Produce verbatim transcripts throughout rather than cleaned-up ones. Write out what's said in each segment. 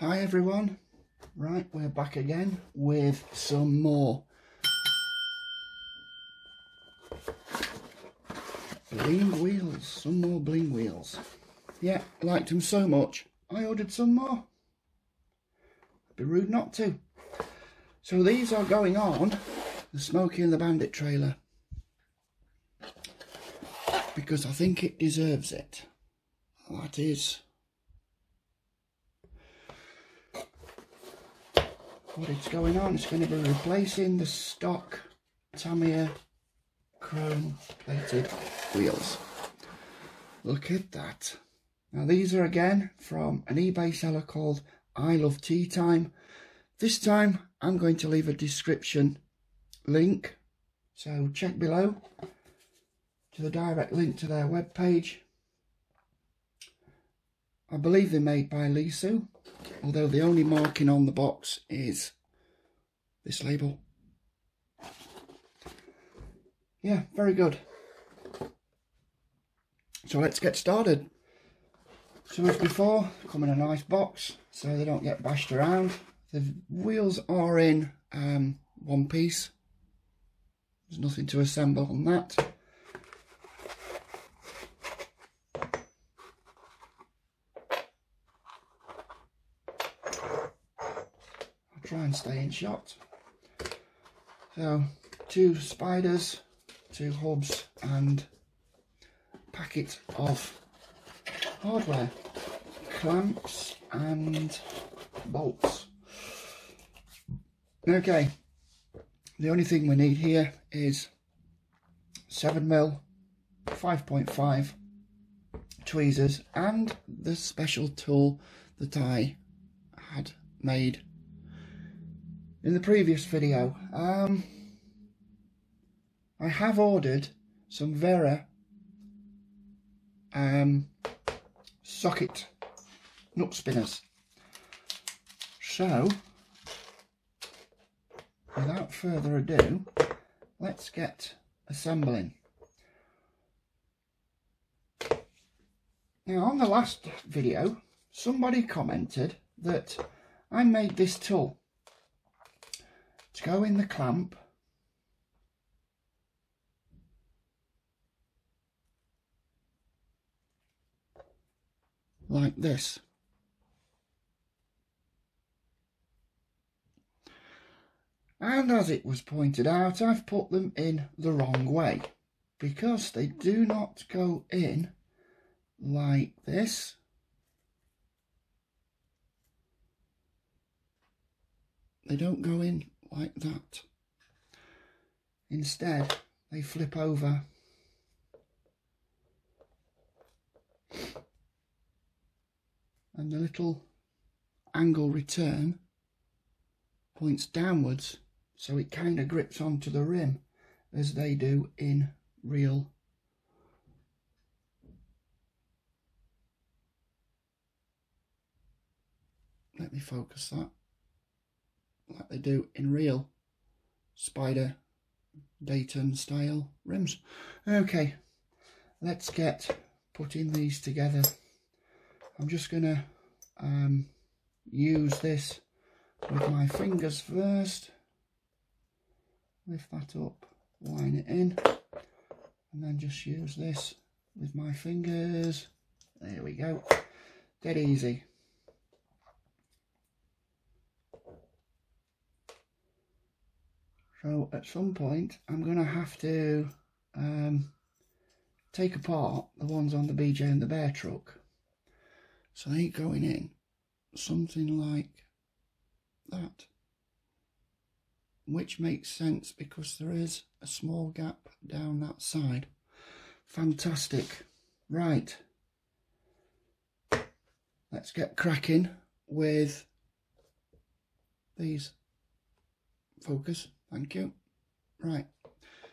Hi everyone, right, we're back again with some more Bling wheels, some more Bling wheels. Yeah, liked them so much, I ordered some more. I'd be rude not to. So these are going on the Smokey and the Bandit trailer, because I think it deserves it. That is what it's going on. It's going to be replacing the stock Tamiya chrome plated wheels. Look at that. Now these are again from an eBay seller called I Love Tea Time. This time I'm going to leave a description link, so check below to the direct link to their webpage. I believe they're made by Lesu, although the only marking on the box is this label. Yeah, very good. So let's get started. So as before, come in a nice box so they don't get bashed around. The wheels are in um, one piece. There's nothing to assemble on that. Try and stay in shot. So two Spiders, two hubs and a packet of hardware, clamps and bolts. Okay, the only thing we need here is seven mil, five point five, tweezers and the special tool that I had made in the previous video. um, I have ordered some Vera um, socket nut spinners. So, without further ado, let's get assembling. Now, on the last video, somebody commented that I made this tool to go in the clamp like this. And as it was pointed out, I've put them in the wrong way, because they do not go in like this. They don't go in like that. Instead, they flip over. And the little angle return points downwards, so it kind of grips onto the rim as they do in real let me focus that like they do in real Spider Dayton style rims. Okay, let's get putting these together. I'm just gonna um, use this with my fingers first. Lift that up, line it in, and then just use this with my fingers. There we go, dead easy. So at some point I'm going to have to um, take apart the ones on the B J and the Bear truck. So they going in something like that, which makes sense because there is a small gap down that side. Fantastic. Right. Let's get cracking with these. Focus. Thank you. Right,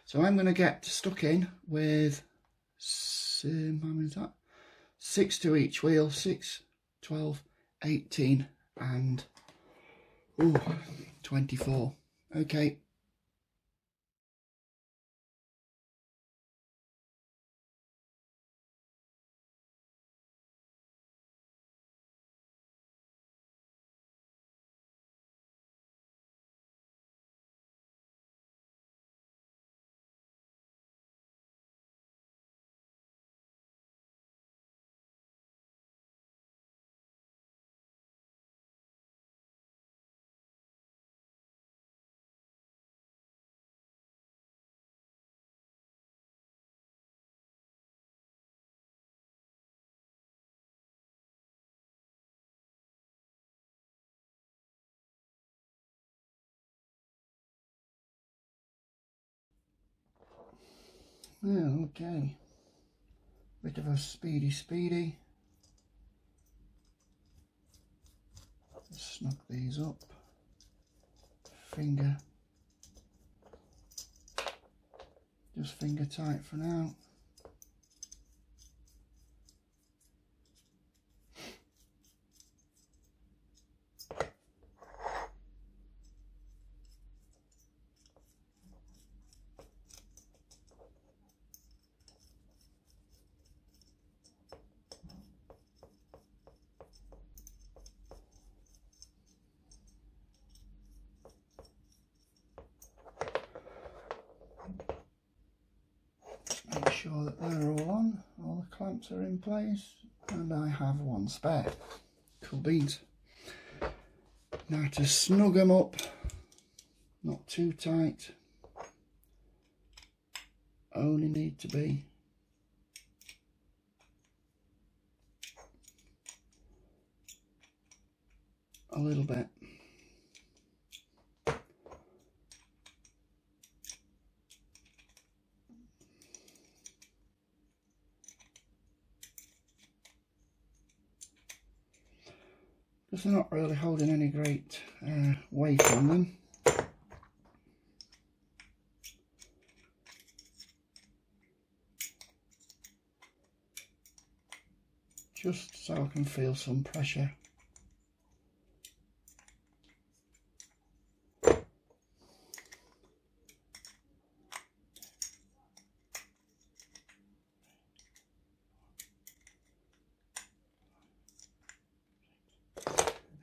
so I'm going to get stuck in with that? six to each wheel, six, twelve, eighteen and ooh, twenty-four. Okay. Well, okay. Bit of a speedy speedy. Just snug these up. Finger. Just finger tight for now. Sure that they're all on, all the clamps are in place, and I have one spare. Cool beans. Now to snug them up, not too tight, only need to be a little bit. Because they're not really holding any great uh, weight on them. Just so I can feel some pressure.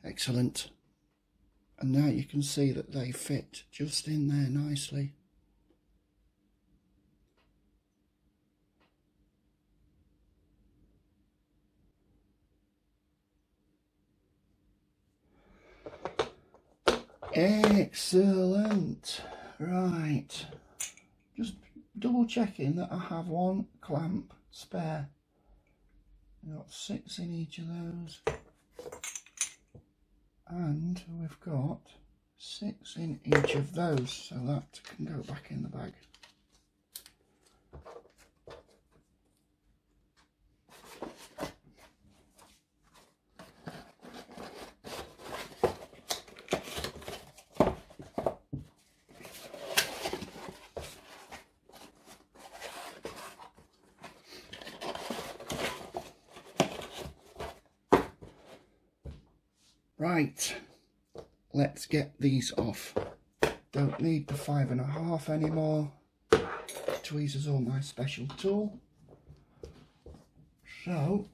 Excellent. And now you can see that they fit just in there nicely. Excellent. Right. Just double checking that I have one clamp spare. I've got six in each of those. And we've got six in each of those, so that can go back in the bag. Right, let's get these off. Don't need the five and a half anymore. Tweezers are my special tool. So,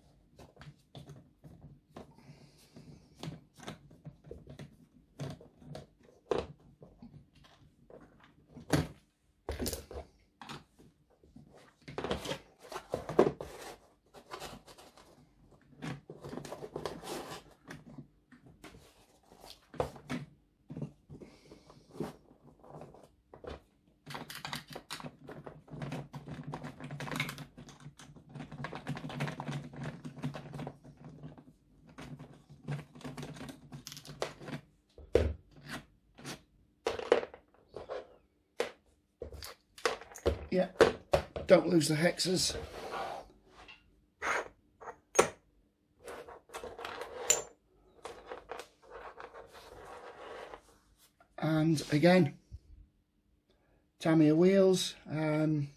yeah, don't lose the hexes. And again, Tamiya wheels. Um,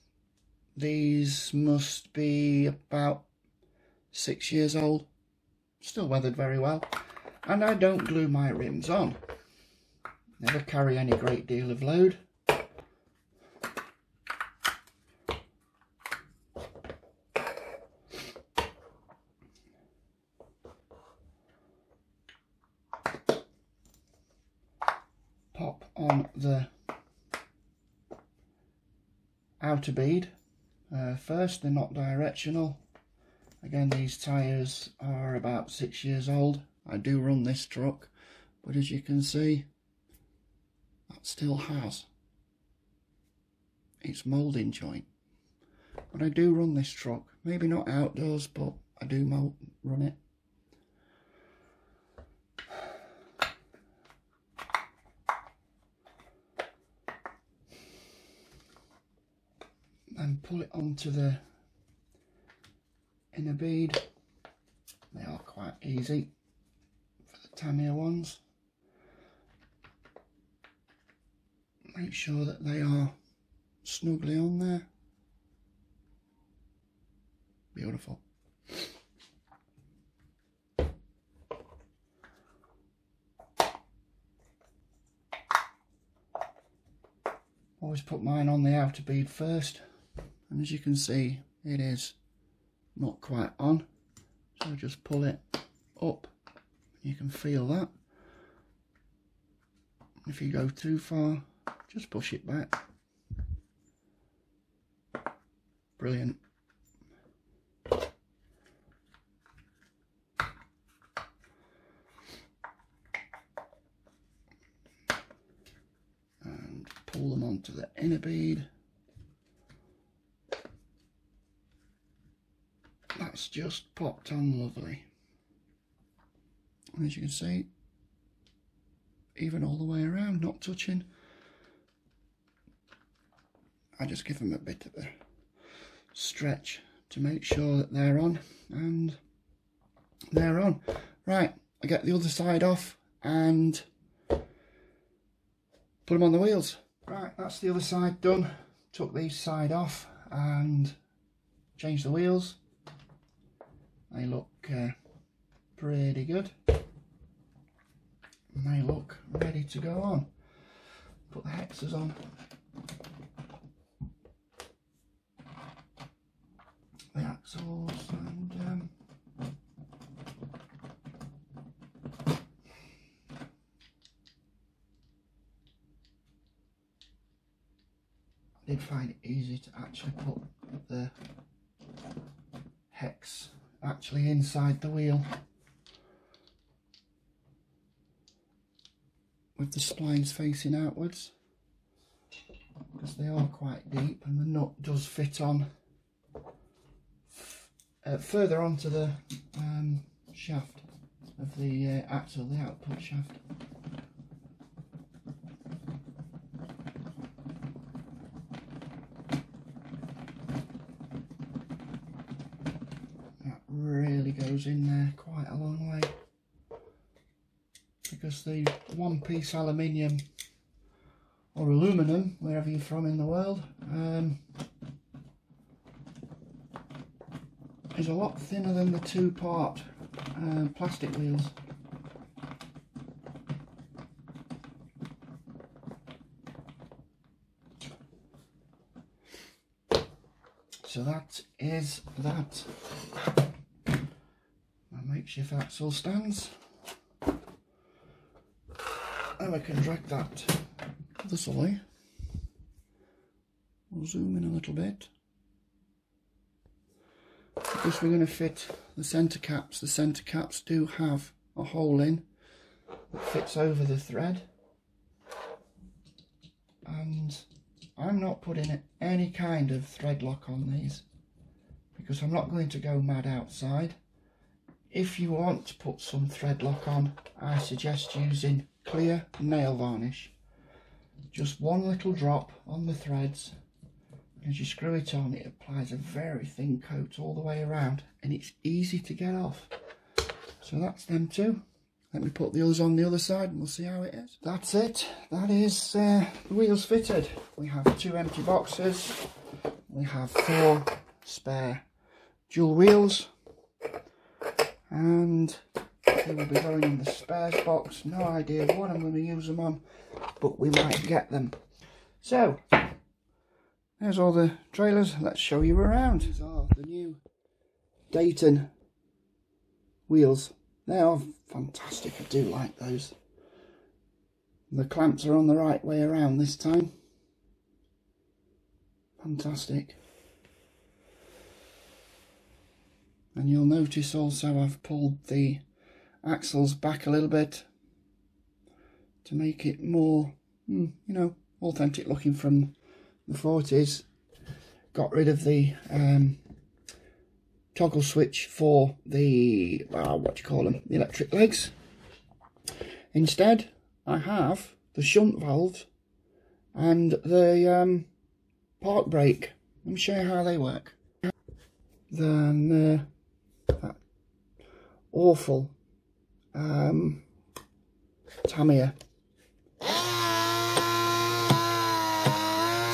these must be about six years old. Still weathered very well. And I don't glue my rims on. Never carry any great deal of load. The outer bead uh, first. They're not directional. Again, these tires are about six years old. I do run this truck, but as you can see, that still has its moulding joint. But I do run this truck, maybe not outdoors, but I do mold, run it. and pull it onto the inner bead. They are quite easy for the tannier ones. Make sure that they are snugly on there. Beautiful. Always put mine on the outer bead first, and as you can see it is not quite on, so just pull it up. You can feel that. If you go too far, just push it back. Brilliant. Pull them onto the inner bead. That's just popped on lovely. And as you can see, even all the way around, not touching. I just give them a bit of a stretch to make sure that they're on, and they're on. Right, I get the other side off and put them on the wheels. Right, that's the other side done. Took the side off and changed the wheels. They look uh, pretty good. And they look ready to go on. Put the hexes on. The axles and um, I did find it easy to actually put the hex actually inside the wheel with the splines facing outwards, because they are quite deep and the nut does fit on uh, further onto the um, shaft of the uh, axle, the output shaft. Really goes in there quite a long way, because the one piece aluminium or aluminum, wherever you're from in the world, um, is a lot thinner than the two part uh, plastic wheels. So that is that. Shift axle stands, and I can drag that this way. We'll zoom in a little bit, because we're going to fit the centre caps. The centre caps do have a hole in that fits over the thread, and I'm not putting any kind of thread lock on these, because I'm not going to go mad outside. If you want to put some thread lock on, I suggest using clear nail varnish. Just one little drop on the threads. As you screw it on, it applies a very thin coat all the way around, and it's easy to get off. So that's them two. Let me put the others on the other side and we'll see how it is. That's it. That is uh, the wheels fitted. We have two empty boxes. We have four spare dual wheels, and they will be going in the spares box. No idea what I'm going to use them on, but we might get them. So there's all the trailers. Let's show you around. These are the new Dayton wheels. They are fantastic. I do like those. The clamps are on the right way around this time. Fantastic. And you'll notice also I've pulled the axles back a little bit to make it more, you know, authentic looking from the forties. Got rid of the um, toggle switch for the, well, what do you call them, the electric legs. Instead, I have the shunt valve and the um, park brake Let me show you how they work. Then uh, that awful um, Tamiya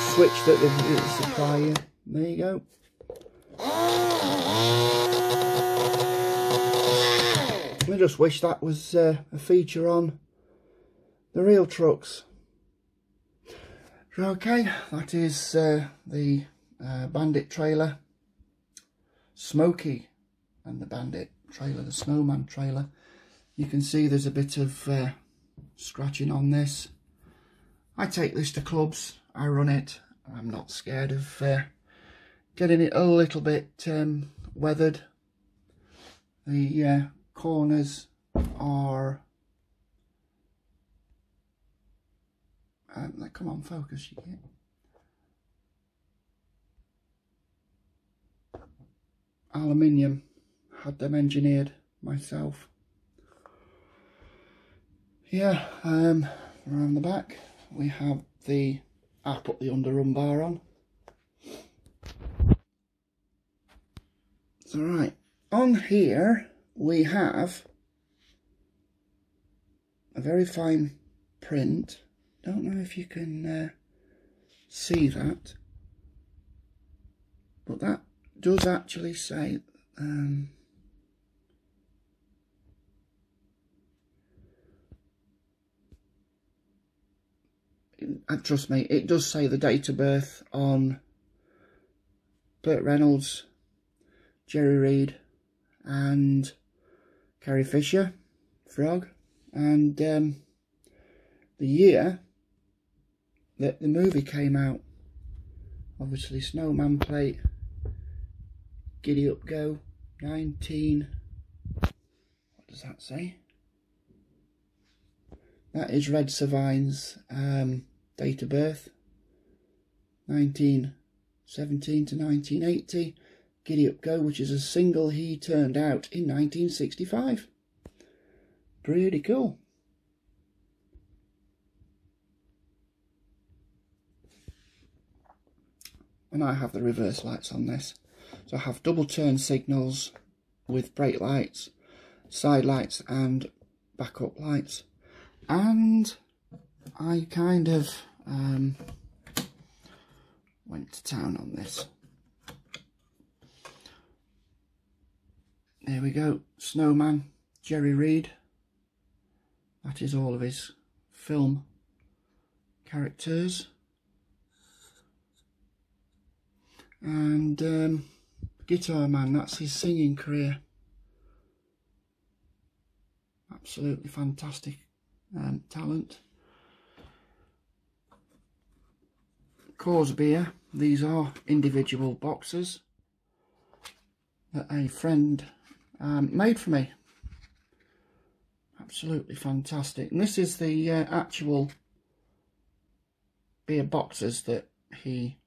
switch that they supply you. There you go. I just wish that was uh, a feature on the real trucks. Okay, that is uh, the uh, Bandit trailer, Smokey and the Bandit trailer, the Snowman trailer. You can see there's a bit of uh, scratching on this. I take this to clubs, I run it, I'm not scared of uh, getting it a little bit um, weathered. The uh, corners are... Um, come on, focus, you get. Aluminium, had them engineered myself. Yeah, um, around the back we have the... I put the underrun bar on. It's alright. On here we have a very fine print. Don't know if you can uh, see that, but that does actually say um, it, trust me, it does say the date of birth on Burt Reynolds, Jerry Reed and Carrie Fisher, Frog, and um, the year that the movie came out. Obviously Snowman plate, Giddy Up Go, nineteen, what does that say? That is Red Savine's um, date of birth, nineteen seventeen to nineteen eighty. Giddy Up Go, which is a single he turned out in nineteen sixty-five. Pretty cool. And I have the reverse lights on this. So I have double turn signals with brake lights, side lights and backup lights. And I kind of um, went to town on this. There we go, Snowman, Jerry Reed. That is all of his film characters. And um, Guitar Man, that's his singing career. Absolutely fantastic um, talent. Coors beer, these are individual boxes that a friend um, made for me. Absolutely fantastic. And this is the uh, actual beer boxes that he...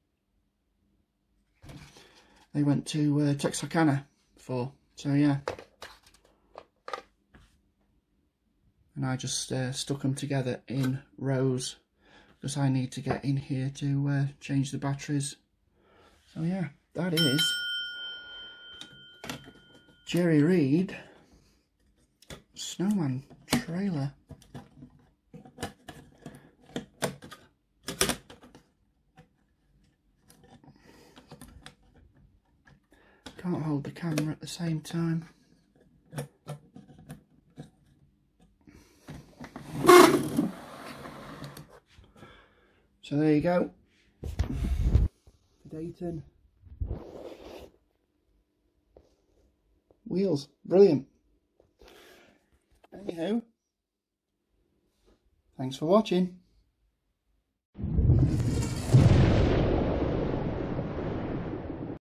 They went to uh, Texarkana for, so yeah. And I just uh, stuck them together in rows because I need to get in here to uh, change the batteries. So yeah, that is Jerry Reed Snowman trailer. Can't hold the camera at the same time. So there you go. Dayton. Wheels. Brilliant. Anyhow. Thanks for watching.